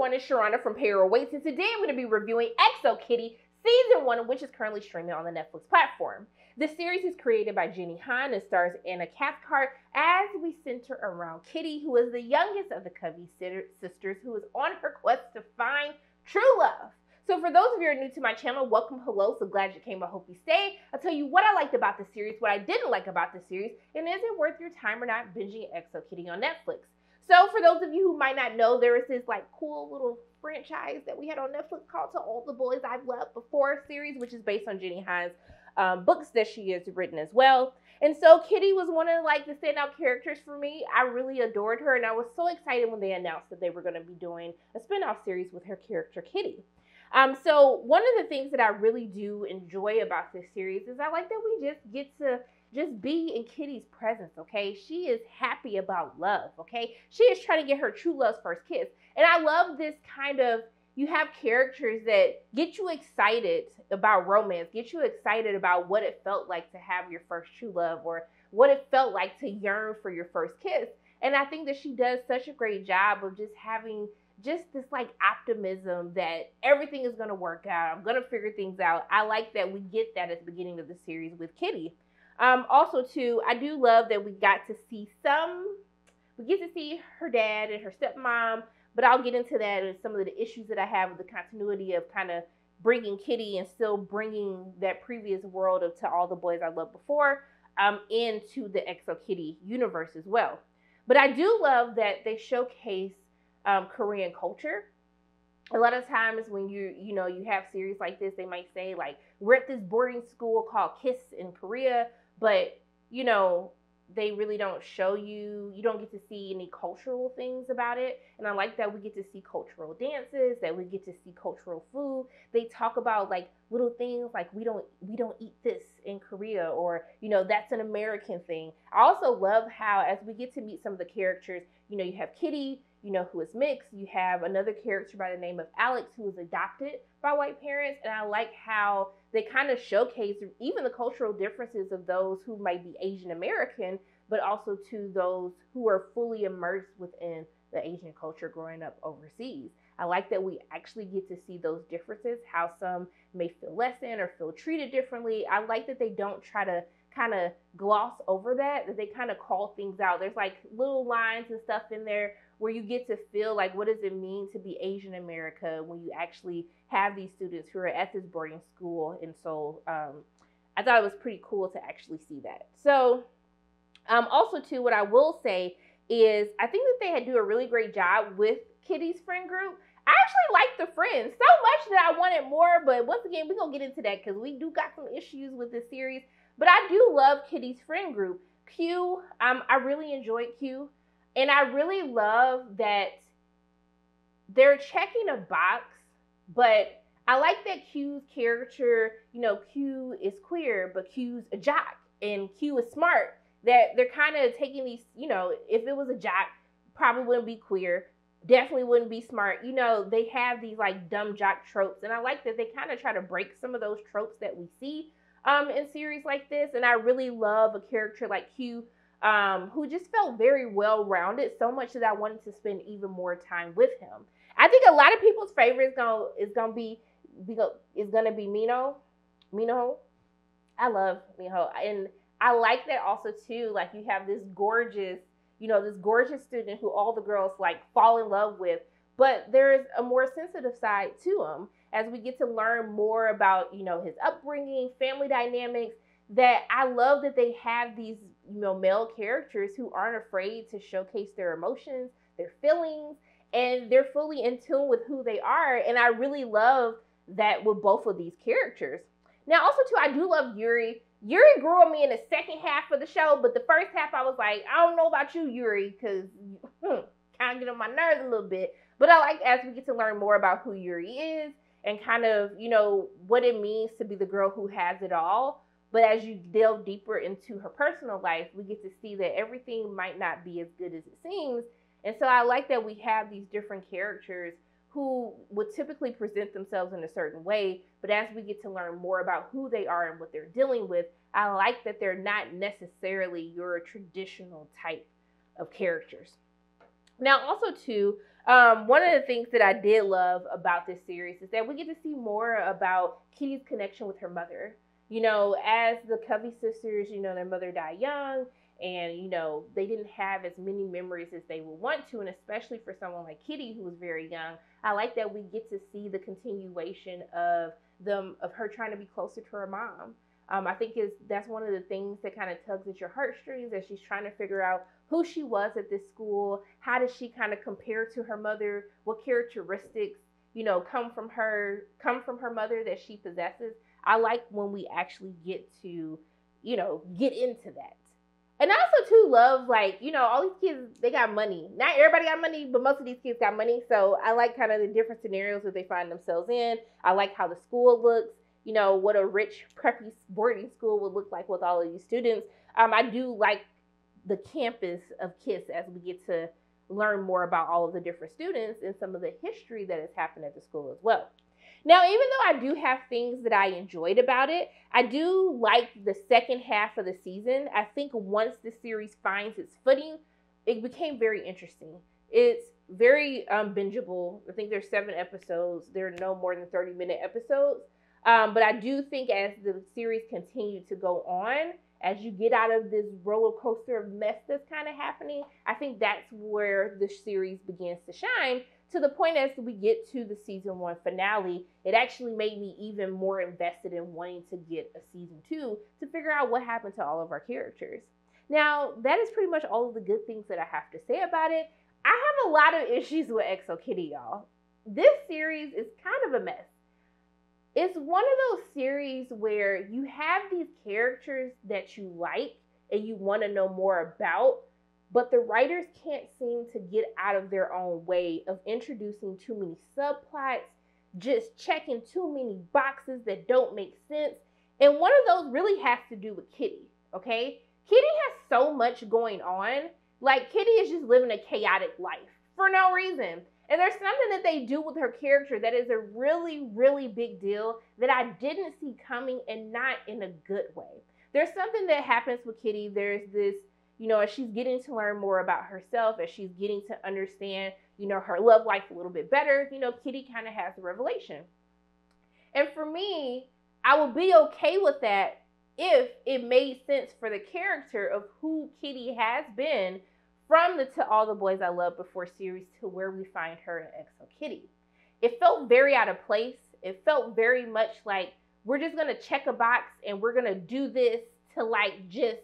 everyone, it's Sharana from Pay or Wait, and today I'm going to be reviewing XO Kitty Season 1, which is currently streaming on the Netflix platform. The series is created by Jenny Han and stars Anna Cathcart as we center around Kitty, who is the youngest of the Covey sisters, who is on her quest to find true love. So for those of you who are new to my channel, welcome, hello, so glad you came, I hope you stayed. I'll tell you what I liked about the series, what I didn't like about the series, and is it worth your time or not binging XO Kitty on Netflix? So for those of you who might not know, there is this like cool little franchise that we had on Netflix called To All The Boys I've Loved Before series, which is based on Jenny Han's books that she has written as well. And so Kitty was one of like the standout characters for me. I really adored her, and I was so excited when they announced that they were going to be doing a spinoff series with her character Kitty. So one of the things that I really do enjoy about this series is I like that we just get to just be in Kitty's presence, okay? She is happy about love, okay? She is trying to get her true love's first kiss. And I love this kind of, you have characters that get you excited about romance, get you excited about what it felt like to have your first true love or what it felt like to yearn for your first kiss. And I think that she does such a great job of just having just this like optimism that everything is going to work out. I'm going to figure things out. I like that we get that at the beginning of the series with Kitty. Also too, I do love that we get to see her dad and her stepmom, but I'll get into that and some of the issues that I have with the continuity of kind of bringing Kitty and still bringing that previous world of To All The Boys I Loved Before into the XO Kitty universe as well. But I do love that they showcase Korean culture. A lot of times when you have series like this, they might say like, we're at this boarding school called KISS in Korea, but you know, they really don't show you, you don't get to see any cultural things about it. And I like that we get to see cultural dances, that we get to see cultural food. They talk about like little things like we don't eat this in Korea, or, you know, that's an American thing. I also love how, as we get to meet some of the characters, you know, you have Kitty, you know, who is mixed. You have another character by the name of Alex, who was adopted by white parents. And I like how they kind of showcase even the cultural differences of those who might be Asian American, but also to those who are fully immersed within the Asian culture growing up overseas. I like that we actually get to see those differences, how some may feel less than or feel treated differently. I like that they don't try to kind of gloss over that they kind of call things out. There's like little lines and stuff in there where you get to feel like, what does it mean to be Asian America when you actually have these students who are at this boarding school? And so I thought it was pretty cool to actually see that. So also too, what I will say is I think that they do a really great job with Kitty's friend group. I actually like the friends so much that I wanted more, but once again, we're gonna get into that because we do got some issues with this series. But I do love Kitty's friend group. Q, I really enjoyed Q. And I really love that they're checking a box, but I like that Q's character, you know, Q is queer, but Q's a jock and Q is smart. That they're kind of taking these, you know, if it was a jock, probably wouldn't be queer, definitely wouldn't be smart. You know, they have these like dumb jock tropes. And I like that they kind of try to break some of those tropes that we see in series like this. And I really love a character like Q, who just felt very well-rounded, so much that I wanted to spend even more time with him. I think a lot of people's favorite is gonna be Minho. Minho, I love Minho, and I like that also too. Like, you have this gorgeous, you know, this gorgeous student who all the girls like fall in love with, but there is a more sensitive side to him as we get to learn more about, you know, his upbringing, family dynamics. That I love that they have these, you know, male characters who aren't afraid to showcase their emotions, their feelings, and they're fully in tune with who they are. And I really love that with both of these characters. Now, also too, I do love Yuri. Yuri grew on me in the second half of the show, but the first half I was like, I don't know about you, Yuri, because kind of get on my nerves a little bit. But I like, as we get to learn more about who Yuri is and kind of, you know, what it means to be the girl who has it all. But as you delve deeper into her personal life, we get to see that everything might not be as good as it seems. And so I like that we have these different characters who would typically present themselves in a certain way. But as we get to learn more about who they are and what they're dealing with, I like that they're not necessarily your traditional type of characters. Now, also too, One of the things that I did love about this series is that we get to see more about Kitty's connection with her mother. You know, as the Covey sisters, you know, their mother died young, and, you know, they didn't have as many memories as they would want to, and especially for someone like Kitty, who was very young. I like that we get to see the continuation of them, of her trying to be closer to her mom. I think that's one of the things that kind of tugs at your heartstrings as she's trying to figure out who she was at this school. How does she kind of compare to her mother? What characteristics, you know, come from her mother that she possesses? I like when we actually get to, you know, get into that. And I also too love, like, you know, all these kids, they got money. Not everybody got money, but most of these kids got money. So I like kind of the different scenarios that they find themselves in. I like how the school looks. You know, what a rich, preppy boarding school would look like with all of these students. I do like the campus of KISS as we get to learn more about all of the different students and some of the history that has happened at the school as well. Now, even though I do have things that I enjoyed about it, I do like the second half of the season. I think once the series finds its footing, it became very interesting. It's very bingeable. I think there's 7 episodes. There are no more than 30-minute episodes. But I do think as the series continued to go on, as you get out of this roller coaster of mess that's kind of happening, I think that's where the series begins to shine, to the point as we get to the season 1 finale. It actually made me even more invested in wanting to get a season 2 to figure out what happened to all of our characters. Now, that is pretty much all of the good things that I have to say about it. I have a lot of issues with XO Kitty, y'all. This series is kind of a mess. It's one of those series where you have these characters that you like and you want to know more about, but the writers can't seem to get out of their own way of introducing too many subplots, just checking too many boxes that don't make sense. And one of those really has to do with Kitty, okay? Kitty has so much going on. Like, Kitty is just living a chaotic life for no reason. And there's something that they do with her character that is a really, really big deal that I didn't see coming, and not in a good way. There's something that happens with Kitty. There's this, you know, as she's getting to learn more about herself, as she's getting to understand, you know, her love life a little bit better, you know, Kitty kind of has a revelation. And for me, I would be okay with that if it made sense for the character of who Kitty has been from the To All The Boys I Loved Before series to where we find her in XO Kitty. It felt very out of place. It felt very much like we're just gonna check a box and we're gonna do this to, like, just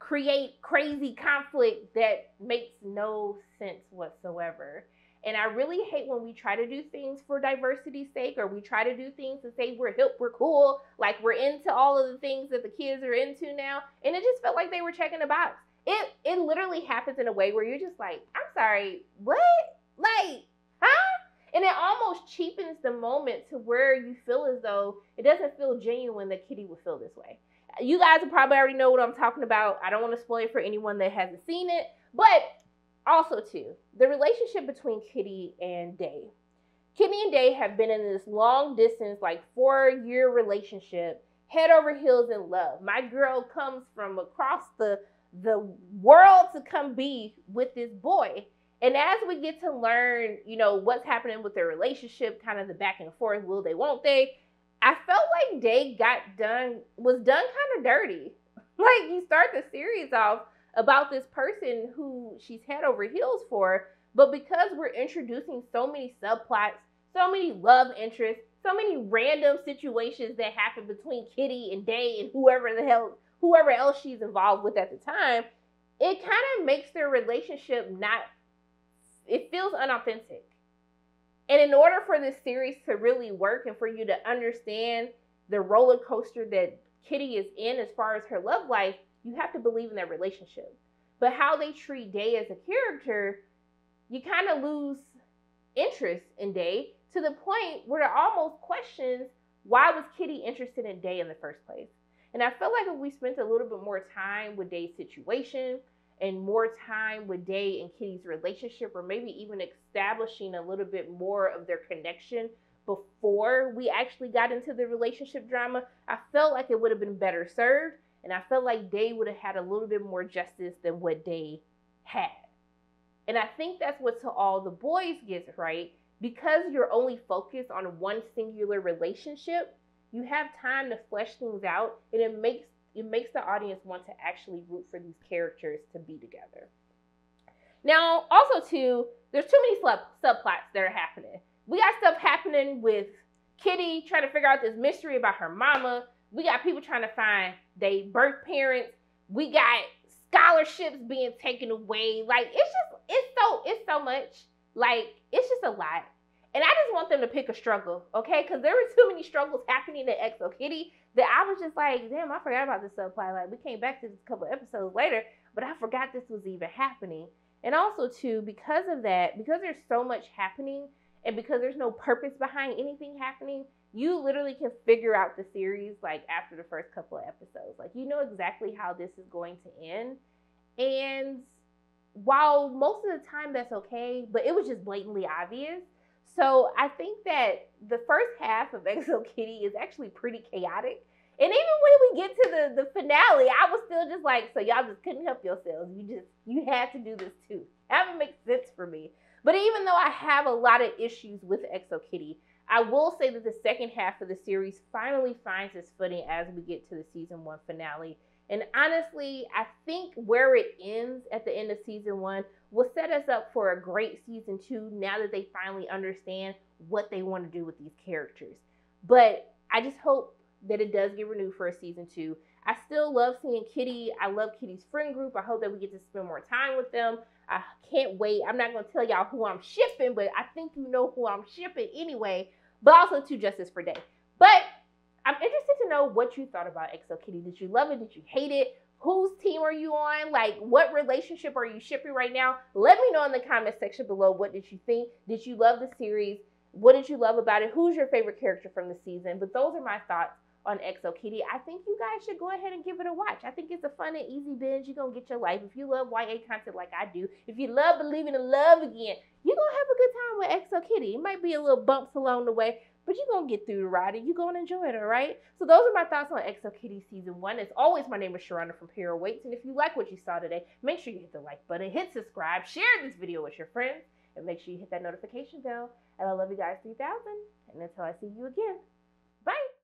create crazy conflict that makes no sense whatsoever. And I really hate when we try to do things for diversity's sake, or we try to do things to say we're hip, we're cool, like we're into all of the things that the kids are into now. And it just felt like they were checking a box. It literally happens in a way where you're just like, I'm sorry, what? Like, huh? And it almost cheapens the moment to where you feel as though it doesn't feel genuine that Kitty would feel this way. You guys probably already know what I'm talking about. I don't want to spoil it for anyone that hasn't seen it. But also, too, the relationship between Kitty and Day. Kitty and Day have been in this long distance, like, 4-year relationship, head over heels in love. My girl comes from across the world to come be with this boy. And as we get to learn, you know, what's happening with their relationship, kind of the back and forth, will they, won't they, I felt like Day was done kind of dirty. Like, you start the series off about this person who she's head over heels for, but because we're introducing so many subplots, so many love interests, so many random situations that happen between Kitty and Day and whoever else she's involved with at the time, it kind of makes their relationship it feels unauthentic. And in order for this series to really work and for you to understand the roller coaster that Kitty is in as far as her love life, you have to believe in that relationship. But how they treat Day as a character, you kind of lose interest in Day, to the point where it almost questions, why was Kitty interested in Day in the first place? And I felt like if we spent a little bit more time with Day's situation and more time with Day and Kitty's relationship, or maybe even establishing a little bit more of their connection before we actually got into the relationship drama, I felt like it would have been better served. And I felt like Day would have had a little bit more justice than what Day had. And I think that's what To All The Boys gets right. Because you're only focused on one singular relationship, you have time to flesh things out, and it makes the audience want to actually root for these characters to be together. Now, also too, there's too many subplots that are happening. We got stuff happening with Kitty trying to figure out this mystery about her mama. We got people trying to find their birth parents. We got scholarships being taken away. Like, it's so much. Like, it's just a lot. And I just want them to pick a struggle, okay? Because there were too many struggles happening at XO Kitty that I was just like, damn, I forgot about this subplot. Like, we came back to this a couple episodes later, but I forgot this was even happening. And also, too, because of that, because there's so much happening and because there's no purpose behind anything happening, you literally can figure out the series, like, after the first couple of episodes. Like, you know exactly how this is going to end. And while most of the time that's okay, but it was just blatantly obvious. So I think that the first half of XO Kitty is actually pretty chaotic. And even when we get to the finale, I was still just like, so y'all just couldn't help yourselves. You had to do this too. That would make sense for me. But even though I have a lot of issues with XO Kitty, I will say that the second half of the series finally finds its footing as we get to the season 1 finale. And honestly, I think where it ends at the end of season 1 will set us up for a great season 2 now that they finally understand what they want to do with these characters. But I just hope that it does get renewed for a season 2. I still love seeing Kitty. I love Kitty's friend group. I hope that we get to spend more time with them. I can't wait. I'm not going to tell y'all who I'm shipping, but I think you know who I'm shipping anyway. But also to Justice for Day. But I'm interested to know what you thought about XO Kitty. Did you love it? Did you hate it? Whose team are you on? Like, what relationship are you shipping right now? Let me know in the comment section below. What did you think? Did you love the series? What did you love about it? Who's your favorite character from the season? But those are my thoughts on XO Kitty. I think you guys should go ahead and give it a watch. I think it's a fun and easy binge. You're going to get your life. If you love YA content like I do, if you love believing in love again, you're going to have a good time with XO Kitty. It might be a little bumps along the way, but you're going to get through the ride and you're going to enjoy it, all right? So those are my thoughts on XO Kitty Season 1. As always, my name is Sharana from Pay or Wait. And if you like what you saw today, make sure you hit the like button, hit subscribe, share this video with your friends, and make sure you hit that notification bell. And I love you guys 3000. And until I see you again.